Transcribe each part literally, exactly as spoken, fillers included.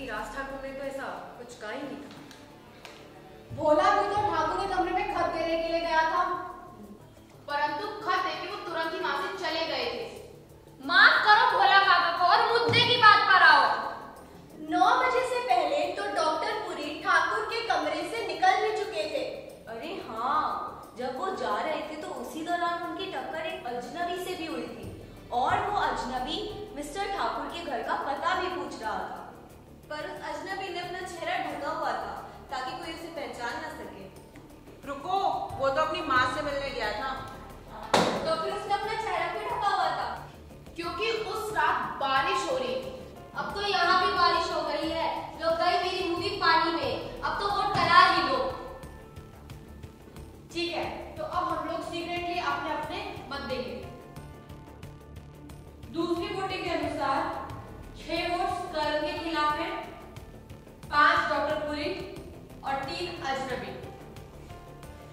जबकि राज ठाकुर ने तो ऐसा कुछ कहा ही नहीं था। भोला भी तो ठाकुर के कमरे में खत देने के लिए गया था, परंतु खत देके वो तुरंत ही वहां से चले गए थे। माफ करो भोला काका को और मुद्दे की बात पर आओ। नौ बजे से पहले तो डॉक्टर पुरी ठाकुर के कमरे से निकल भी चुके थे। अरे हाँ, जब वो जा रहे थे तो उसी दौरान उनकी टक्कर एक अजनबी से भी हुई थी और वो अजनबी मिस्टर ठाकुर के घर का पता भी पूछ रहा था, पर उस अजनबी ने अपना चेहरा ढका हुआ था ताकि कोई उसे पहचान न सके। रुको, वो तो अपनी माँ से मिलने गया था, तो फिर उसने अपना चेहरा क्यों ढका हुआ था? क्योंकि उस रात बारिश हो रही थी। अब तो यहाँ भी बारिश हो गई है, लो गई मेरी मूवी पानी में, अब तो वो टला ही लो। ठीक है, तो अब हम लोग सीक्रेटली अपने अपने मत देंगे। दूसरी वोटिंग के अनुसार छह वोट करण के खिलाफ है, पांच डॉक्टर पुरी और तीन अजनबी।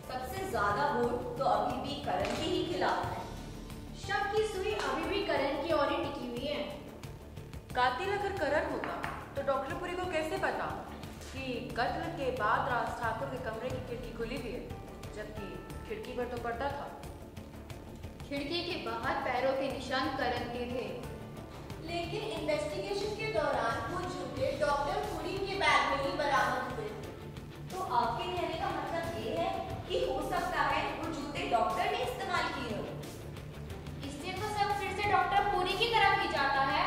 सबसे ज्यादा वोट तो अभी भी करण के ही खिलाफ है। शव की सुई अभी भी करण की ओर ही टिकी हुई है। कातिल अगर करण होता तो डॉक्टर पुरी को कैसे पता कि कत्ल के बाद राज ठाकुर के कमरे की खिड़की खुली हुई है, जबकि खिड़की पर तो पर्दा था। खिड़की के बाहर पैरों के निशान करण के थे, लेकिन इन्वेस्टिगेशन के दौरान वो जूते डॉक्टर पुरी के बैग में ही बरामद हुए। तो आपके कहने का मतलब ये है कि हो सकता है वो जूते डॉक्टर ने इस्तेमाल किए हो। इससे तो सब फिर से डॉक्टर पुरी की तरफ ही जाता है।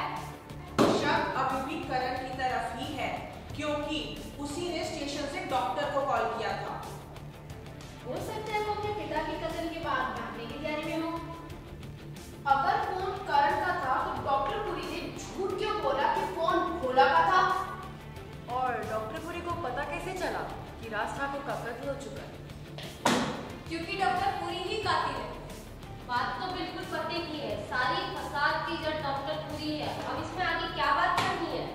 शक अभी भी करण की तरफ ही है, क्योंकि उसी ने स्टेशन से डॉक्टर को कॉल किया था। हो सकता है वो अपने पिता के कत्ल के बाद भागने की तैयारी में हो। अगर फोन करण का था तो डॉक्टर पुरी ने झूठ क्यों बोला कि फोन भोला का था? और डॉक्टर पुरी को पता कैसे चला कि राज ठाकुर का कत्ल हो चुका है? क्योंकि डॉक्टर पुरी ही कातिल है। बात तो बिल्कुल पते की है, सारी फसाद की जड़ डॉक्टर पुरी है। अब इसमें आगे क्या बात करनी है?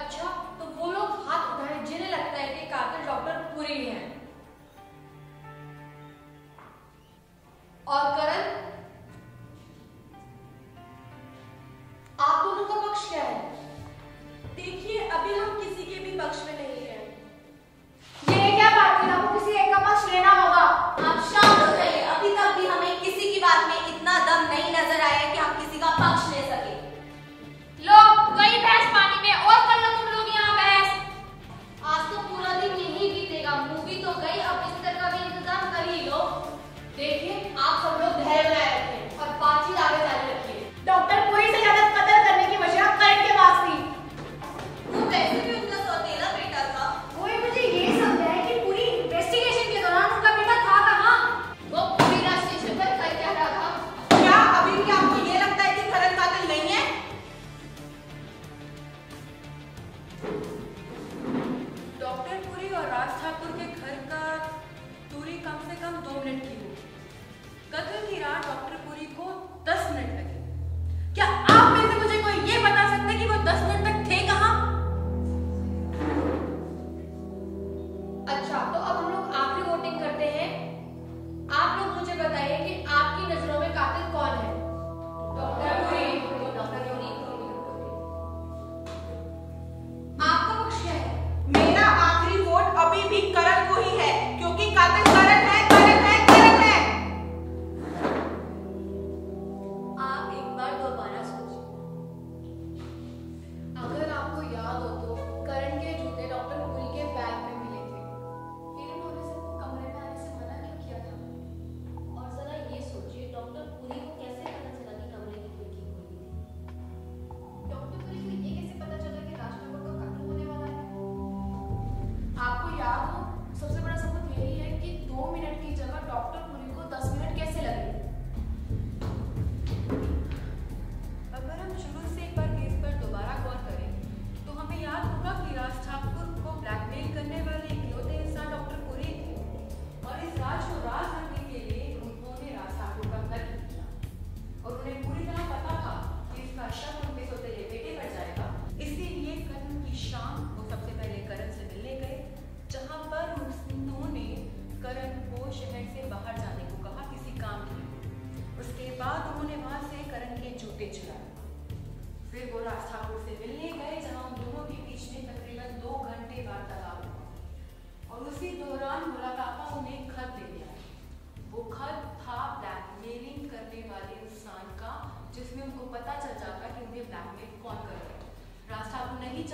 अच्छा, तो वो लोग हाथ उठाए जिन्हें लगता है कि कातिल डॉक्टर पुरी है और करण। आप दोनों का पक्ष क्या है? देखिए, अभी हम किसी के भी पक्ष में नहीं हैं। ये क्या बात है? आपको किसी एक का पक्ष लेना होगा। आप शांत हो जाइए।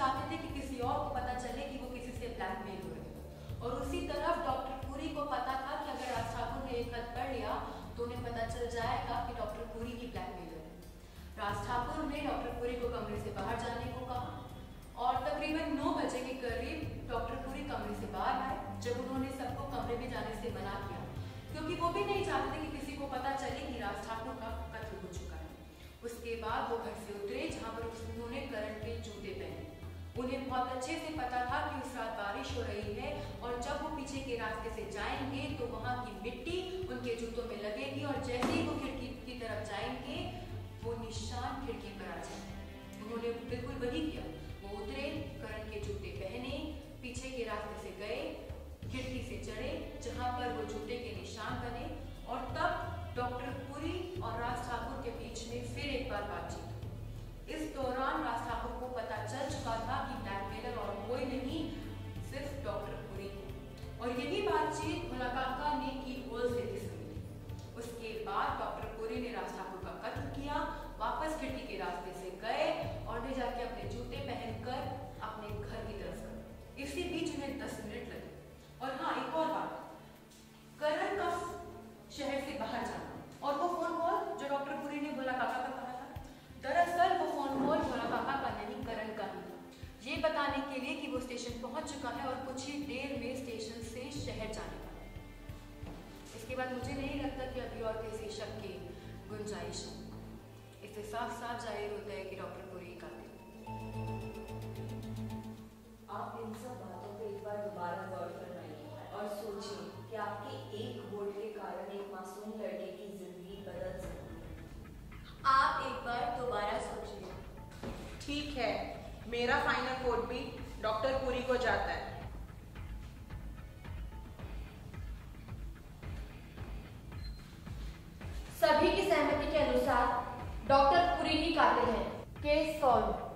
चाहते थे कि किसी और को पता चले कि वो किसी से ब्लैकमेल हुए। और उसी तरफ डॉक्टर पुरी को पता था कि अगर राज ठाकुर ने एक खत पढ़ लिया तो उन्हें पता चल जाएगा कि डॉक्टर पुरी ही ब्लैकमेल है। राज ठाकुर ने डॉक्टर पुरी को कमरे से बाहर जाने को कहा और तकरीबन नौ बजे के करीब डॉक्टर पुरी कमरे से बाहर आए, जब उन्होंने सबको कमरे में जाने से मना किया क्योंकि वो भी नहीं चाहते कि किसी को पता चले कि राज ठाकुर का कत्ल हो चुका है। उसके बाद वो घर से उतरे जहाँ पर उन्होंने करण के जूते पहने। उन्हें बहुत अच्छे से पता था कि उस रात बारिश हो रही है और जब वो पीछे के रास्ते से जाएंगे तो वहाँ की मिट्टी उनके जूतों में लगेगी और जैसे ही वो खिड़की की तरफ जाएंगे वो निशान खिड़की पर आ जाएंगे। उन्होंने बिल्कुल वही किया, वो उतरे, करण के जूते पहने, पीछे के रास्ते से गए, खिड़की से चढ़े जहाँ पर वो जूते के निशान बने और तब डॉक्टर पुरी और राज ठाकुर के बीच में फिर एक बार बातचीत। इस दौरान राज ठाकुर को पता चल चुका था कि ब्लैकमेलर और कोई नहीं सिर्फ डॉक्टर पुरी है और यही बातचीत मुलाकात ने की ओल से भी सुनी। उसके बाद डॉक्टर पुरी ने राज ठाकुर का कत्ल किया, वापस खिड़की के रास्ते से गए और ले जाके अपने जूते पहनकर अपने घर की तरफ गए। इसी बीच उन्हें दस मिनट लगे। और हाँ, एक और बात, करण का शहर से बाहर जाना और वो फोन कॉल जो डॉक्टर पुरी ने भोला काका का कहा था, दरअसल वो फोन कॉल भोला काका का नहीं करण का ही था, ये बताने के लिए कि वो स्टेशन पहुंच चुका है और कुछ ही देर में स्टेशन से शहर जाने वाला है। इसके बाद मुझे नहीं लगता कि अभी और किसी शक की गुंजाइश है। इससे साफ साफ जाहिर होता है कि डॉक्टर पुरी का आप इन सब बातों पर एक बार दोबारा गौर फरमाइए और सोचिए कि आपके एक बोल के कारण एक मासूम लड़के की जिंदगी बदल सकती है। आप एक बार दोबारा सोचिए। ठीक है, मेरा फाइनल वोट भी डॉक्टर पुरी को जाता है। सभी की सहमति के अनुसार डॉक्टर पुरी ही कातिल है। Case solve.